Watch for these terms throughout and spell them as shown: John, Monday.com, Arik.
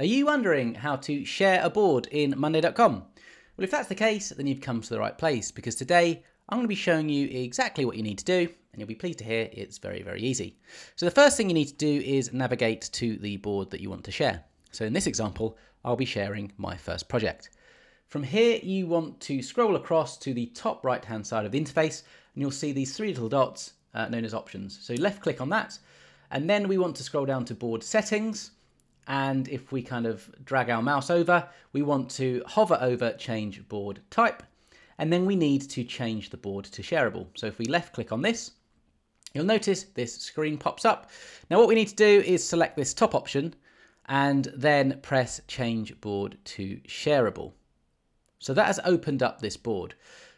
Are you wondering how to share a board in Monday.com? Well, if that's the case, then you've come to the right place, because today I'm going to be showing you exactly what you need to do, and you'll be pleased to hear it's very, very easy. So the first thing you need to do is navigate to the board that you want to share. So in this example, I'll be sharing my first project. From here, you want to scroll across to the top right-hand side of the interface, and you'll see these three little dots known as options. So left-click on that, and then we want to scroll down to board settings, and if we kind of drag our mouse over, we want to hover over change board type, and then we need to change the board to shareable. So if we left-click on this, you'll notice this screen pops up. Now what we need to do is select this top option, and then press change board to shareable. So that has opened up this board.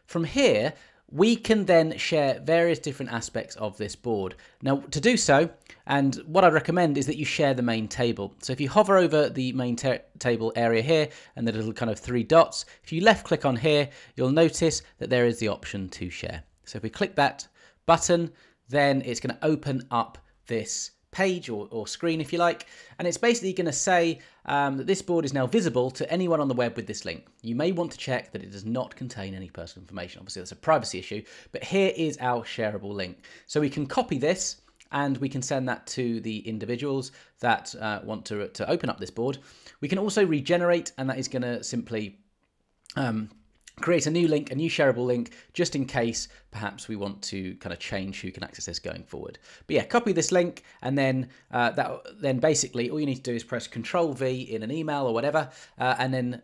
From here, we can then share various different aspects of this board. Now to do so, and what I recommend is that you share the main table. So if you hover over the main table area here and the little kind of three dots, if you left click on here, you'll notice that there is the option to share. So if we click that button, then it's going to open up this page or screen, if you like, and it's basically going to say that this board is now visible to anyone on the web with this link. You may want to check that it does not contain any personal information. Obviously, that's a privacy issue, but here is our shareable link. So we can copy this and we can send that to the individuals that want to open up this board. We can also regenerate, and that is going to simply create a new link, a new shareable link, just in case perhaps we want to kind of change who can access this going forward. But yeah, copy this link, and then basically all you need to do is press Control V in an email or whatever, and then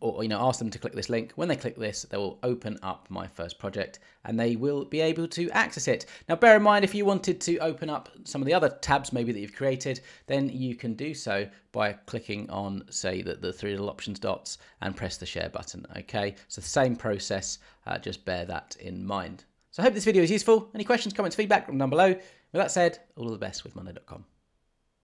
or you know, ask them to click this link. When they click this, they will open up my first project, and they will be able to access it. Now, bear in mind, if you wanted to open up some of the other tabs maybe that you've created, then you can do so by clicking on, say, the three little options dots and press the share button. Okay, so the same process, just bear that in mind. So I hope this video is useful. Any questions, comments, feedback, down below. With that said, all the best with Monday.com.